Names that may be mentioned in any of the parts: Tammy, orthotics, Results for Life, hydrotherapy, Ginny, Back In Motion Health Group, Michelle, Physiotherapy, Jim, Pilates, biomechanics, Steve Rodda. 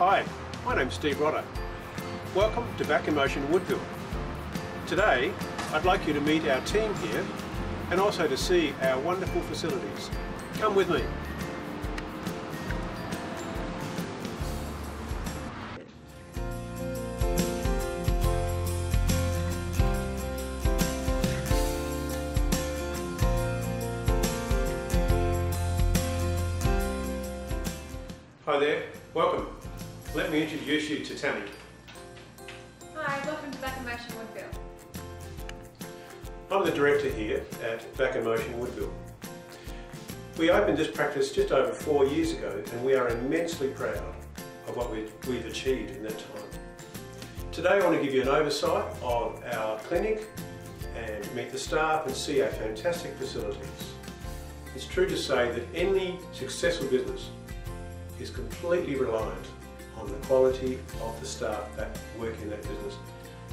Hi, my name's Steve Rodda. Welcome to Back In Motion Woodville. Today, I'd like you to meet our team here and also to see our wonderful facilities. Come with me. Hi there, welcome. Let me introduce you to Tammy. Hi, welcome to Back In Motion Woodville. I'm the director here at Back In Motion Woodville. We opened this practice just over 4 years ago and we are immensely proud of what we've achieved in that time. Today I want to give you an oversight of our clinic and meet the staff and see our fantastic facilities. It's true to say that any successful business is completely reliant on the quality of the staff that work in that business.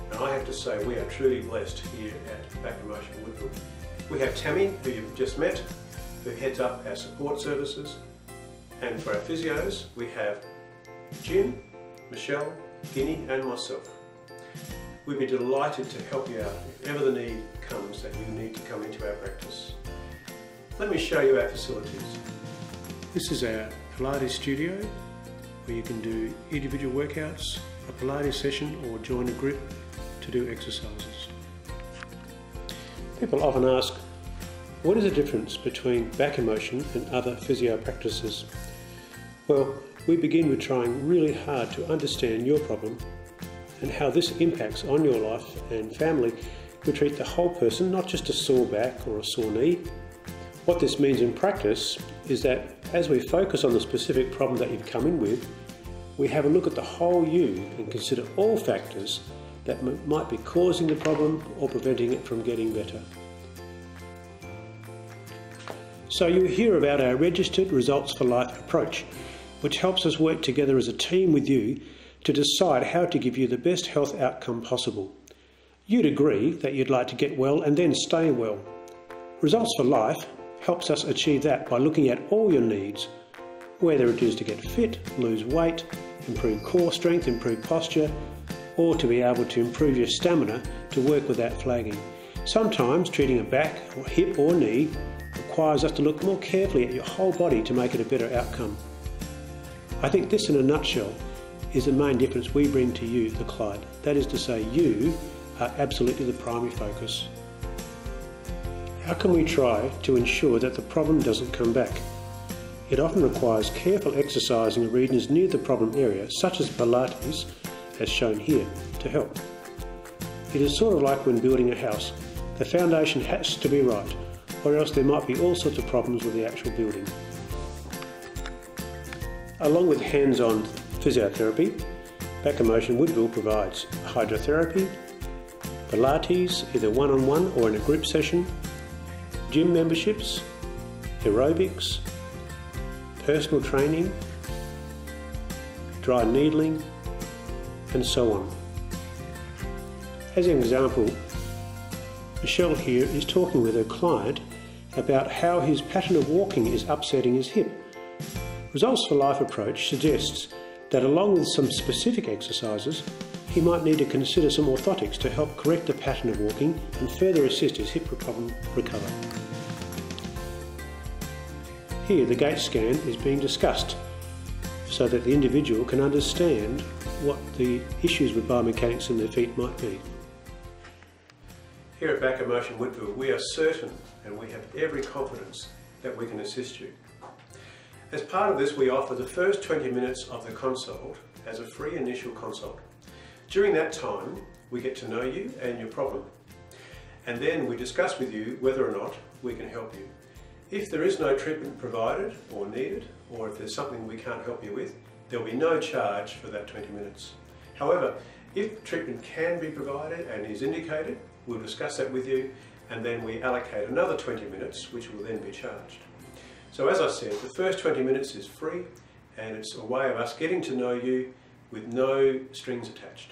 And I have to say we are truly blessed here at Back In Motion Woodville. We have Tammy, who you've just met, who heads up our support services. And for our physios, we have Jim, Michelle, Ginny and myself. We'd be delighted to help you out if ever the need comes that you need to come into our practice. Let me show you our facilities. This is our Pilates studio, where you can do individual workouts, a Pilates session, or join a group to do exercises. People often ask, what is the difference between Back In Motion and other physio practices? Well, we begin with trying really hard to understand your problem and how this impacts on your life and family. We treat the whole person, not just a sore back or a sore knee. What this means in practice is that as we focus on the specific problem that you've come in with, we have a look at the whole you and consider all factors that might be causing the problem or preventing it from getting better. So you'll hear about our registered Results for Life approach, which helps us work together as a team with you to decide how to give you the best health outcome possible. You'd agree that you'd like to get well and then stay well. Results for Life helps us achieve that by looking at all your needs, whether it is to get fit, lose weight, improve core strength, improve posture, or to be able to improve your stamina to work without flagging. Sometimes treating a back, or hip or knee requires us to look more carefully at your whole body to make it a better outcome. I think this in a nutshell is the main difference we bring to you, the client. That is to say, you are absolutely the primary focus. How can we try to ensure that the problem doesn't come back? It often requires careful exercise in the regions near the problem area, such as Pilates, as shown here, to help. It is sort of like when building a house. The foundation has to be right, or else there might be all sorts of problems with the actual building. Along with hands-on physiotherapy, Back In Motion Woodville provides hydrotherapy, Pilates, either one-on-one or in a group session, gym memberships, aerobics, personal training, dry needling, and so on. As an example, Michelle here is talking with her client about how his pattern of walking is upsetting his hip. Results for Life approach suggests that along with some specific exercises, he might need to consider some orthotics to help correct the pattern of walking and further assist his hip problem recover. Here the gait scan is being discussed so that the individual can understand what the issues with biomechanics in their feet might be. Here at Back In Motion Woodville we are certain and we have every confidence that we can assist you. As part of this we offer the first 20 minutes of the consult as a free initial consult. During that time, we get to know you and your problem, and then we discuss with you whether or not we can help you. If there is no treatment provided or needed, or if there's something we can't help you with, there'll be no charge for that 20 minutes. However, if treatment can be provided and is indicated, we'll discuss that with you, and then we allocate another 20 minutes, which will then be charged. So as I said, the first 20 minutes is free, and it's a way of us getting to know you with no strings attached.